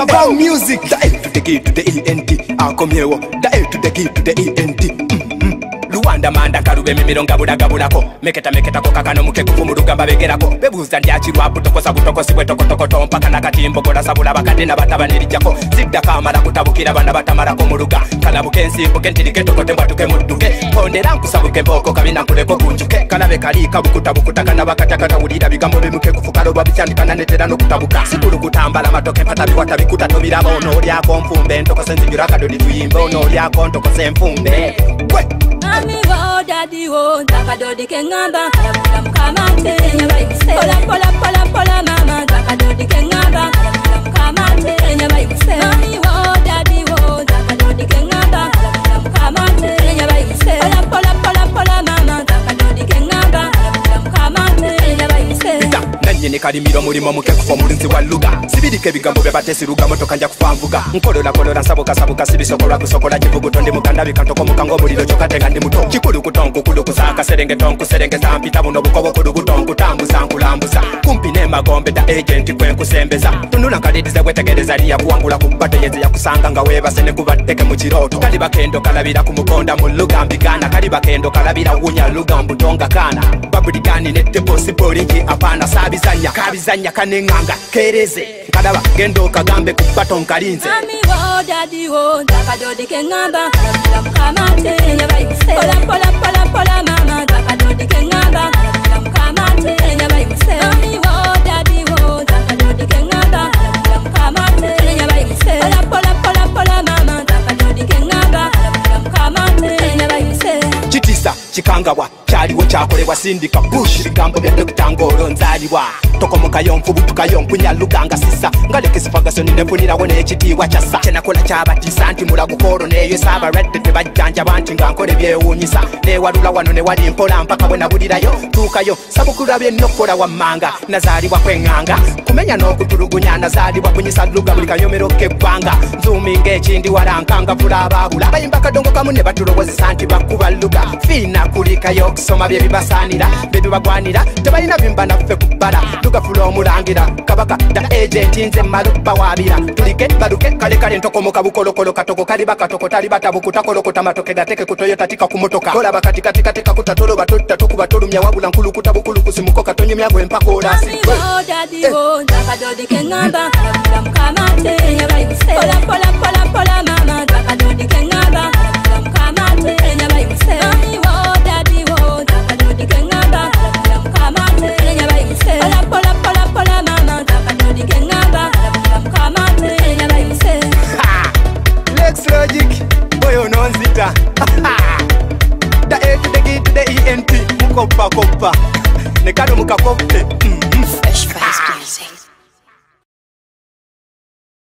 It's about music. The L to the K to the E-N-T. I'll come here. The L to the K to the E-N-T. Luanda manda karube mimi don't gabula gabula ko. Meketa ko kakano mukeko kumuruga babegera ko. Bebuza ndiachi wapu toko siwe toko tompa kana katimbo kola sabula bakati na batabani lijako. Zidda kamala kutabukira bana batamara kumuruga. Kalabuke nsimbo kentirike toko tembatuke muduke. Pondera nkusabuke boko kamina kuleko kunjuke. Kalabe kalika bukutabukuta kana bakataka tawulira bigambo bimukeko fukalo babichandika nanetera no kutabuka. Sikulu kutambala matoke patabi watabikuta tobira bono olyako mfumbe ntoko senzigira kadoni tuyimba ono olyako ntoko semfumbe. Mami wo daddy wo zakadodi kengamba kaya mukamate pola pola pola pola mama zakadodi kengamba kaya mukamate nyaba ikuse mami wo daddy wo zakadodi kengamba kaya mukamate nyaba ikuse pola pola pola pola mama zakadodi kengamba kaya mukamate nyaba ikuse. Nene kalimiro muri mo muke kufa mulinzi waluga sibirike bigambo byabatesi ruga moto kanja kufanvuga nkolora kolora sabuka sibisokola gusokola kivuguto ndi mukanda bikatoko mukango muliro chokatenga ndi muto kikulu kutonko kulo kusaka serenge tonko serenge sampita buno bukobo kulo kutonko tambuza nkulambuza kumpi ne magombe da agent kwenkusembeza tunula kalidiza kwetegereza liya kuwangula kubateyeze ya kusanga ngaweba sene kubateke mu kiroto kali bakendo kalabira kumukonda muluga mbigana kali bakendo kalabira unya luga mbutonga kana babuligani nette possible ngi apana sabi kabizanya kanenganga kereze kadaba gendo kagambe kupato nkalinze mami wo daddy wo zakadodi kengamba kala mukamate nyaba ikuse pola pola pola pola mama zakadodi kengamba kala mukamate nyaba ikuse mami wo daddy wo zakadodi kengamba kala mukamate nyaba ikuse pola pola pola pola mama zakadodi kengamba kala mukamate nyaba ikuse chitisa chikangawa chaliwo chakolebwa sindika bush bigambo bya Dr. Ngolo nzaliwa tokomoka yonfu butuka yonfu nyaluganga sisa ngaleke sifagasoni nefunira wone ekitiibwa kyasa kyenakola kyabatisa nti mulago koro neyo sabaredde tebajjanja banti ngankole byewunyisa newalula wano newali mpola mpaka bwenabulirayo tuukayo sabukula byennokola wammanga nazaalibwa kwenganga kumenya n'okutulugunya nazaalibwa kunyisa luga buli kanyomero k'ebbanga nzuuminga ekindi walankanga vula abaabula abayimba kadongokamu ne batulowozesa nti bakuba luga fiina kulikayo okusoma bye bibasaanira bye bibagwanira tebalina bimba naffe kubbala luga fula omulangira kabaka da agenti nze maluba wabira tulike baluke kalekale ntokomoka bukolokolo katoko kaliba katoko taliba tabukutakolokota matoke gateke kutoyotatika kumotoka kola bakatikatika kutatoloba tokubatolumya wabula nkulu kutabukulu kusimukoka tonyemyago empaka olasi wo zakadodi kengamba kala mukamate nyaba ikuse pola pola pola pola mama zakadodi kengamba kala mukamate nyaba ikuse mami wo daddy wo zakadodi kengamba kala mukamate nyaba ikuse pola pola pola pola mama zakadodi kengamba kala mukamate nyaba ikuse. Lex Logic boyo nonzita da e to the g to the e n t mukopa kopa nekado mukakope. Fresh fast music.